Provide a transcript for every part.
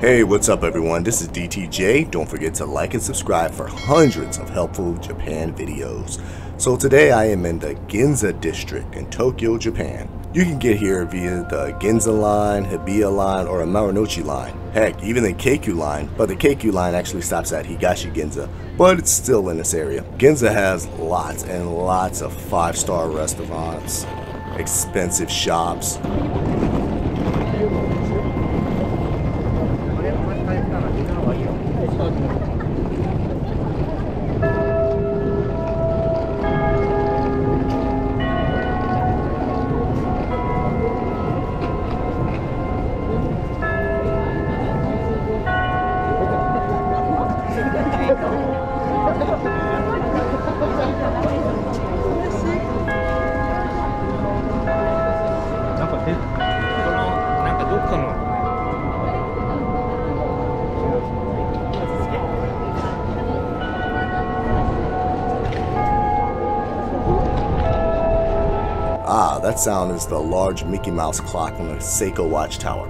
Hey, what's up everyone, this is DTJ. Don't forget to like and subscribe for hundreds of helpful Japan videos. So today I am in the Ginza district in Tokyo, Japan. You can get here via the Ginza Line, Hibiya Line, or a Marunouchi Line. Heck, even the Keikyu Line, but the Keikyu Line actually stops at Higashi Ginza, but it's still in this area. Ginza has lots and lots of five-star restaurants, expensive shops, Ah, that sound is the large Mickey Mouse clock on the Seiko watchtower.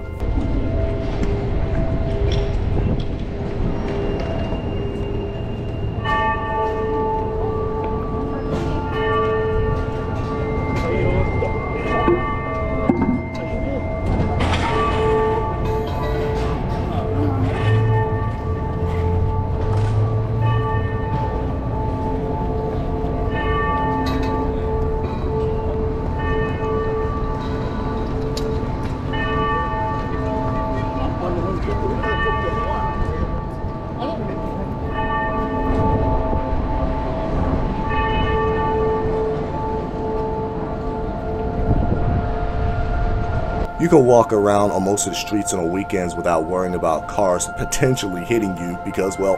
You can walk around on most of the streets on the weekends without worrying about cars potentially hitting you because, well,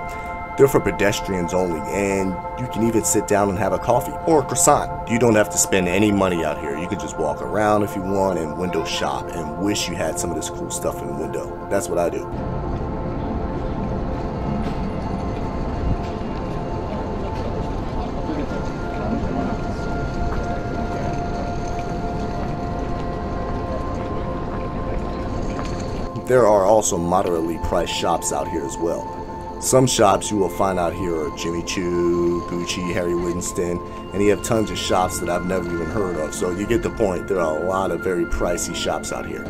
they're for pedestrians only, and you can even sit down and have a coffee or a croissant. You don't have to spend any money out here. You can just walk around if you want and window shop and wish you had some of this cool stuff in the window. That's what I do. There are also moderately priced shops out here as well. Some shops you will find out here are Jimmy Choo, Gucci, Harry Winston, and you have tons of shops that I've never even heard of, so you get the point. There are a lot of very pricey shops out here.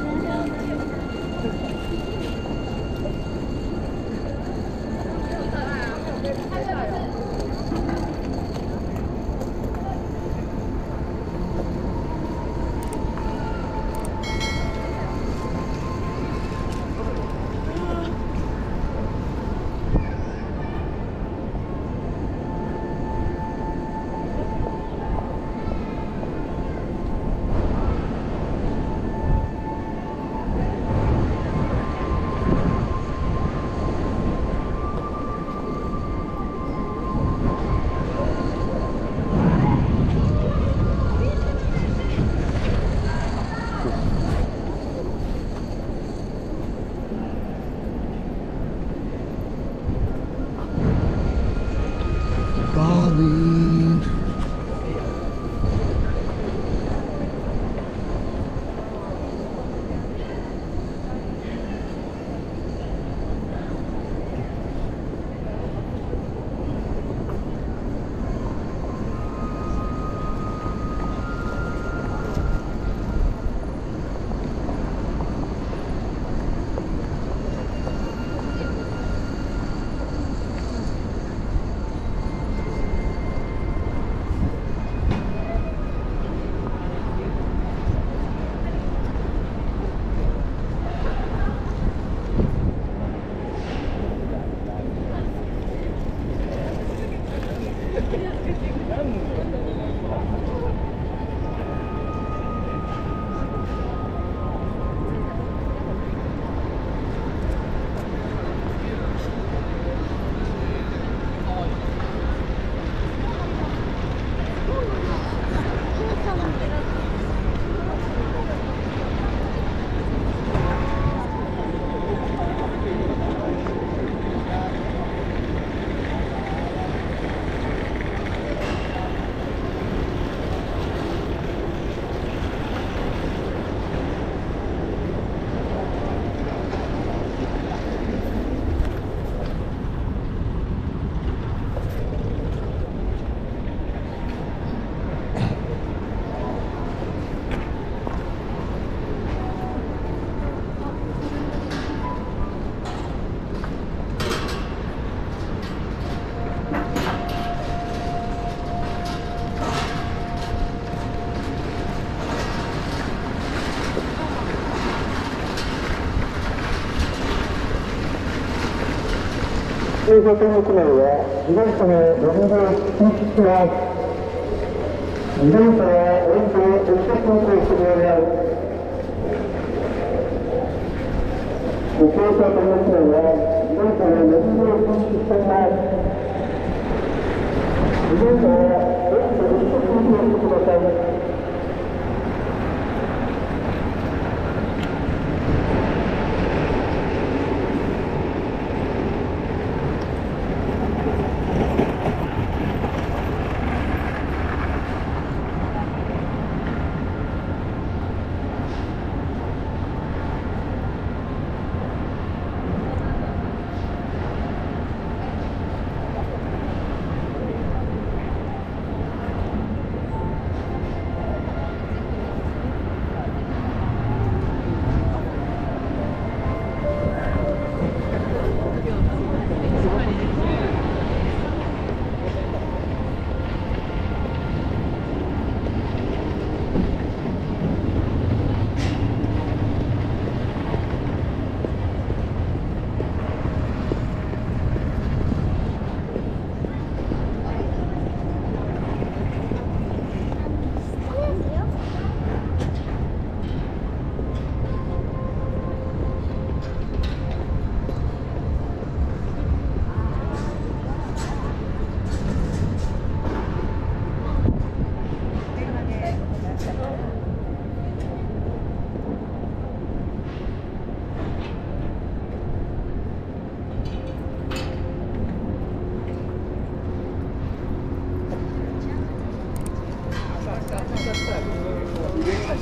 左側の右側、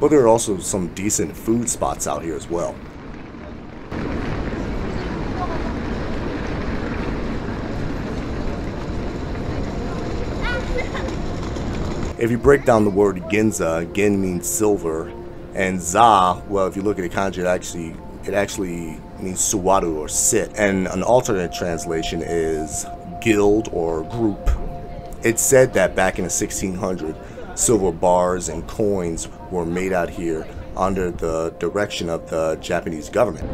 But there are also some decent food spots out here as well. If you break down the word Ginza, Gin means silver, and Za, well, if you look at the kanji, it actually means suwaru or sit, and an alternate translation is guild or group. It's said that back in the 1600s, silver bars and coins were made out here under the direction of the Japanese government.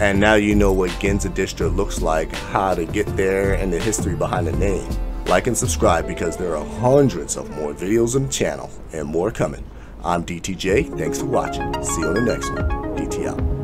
And now you know what Ginza District looks like, how to get there, and the history behind the name. Like and subscribe because there are hundreds of more videos on the channel and more coming. I'm DTJ, thanks for watching. See you on the next one. DT out.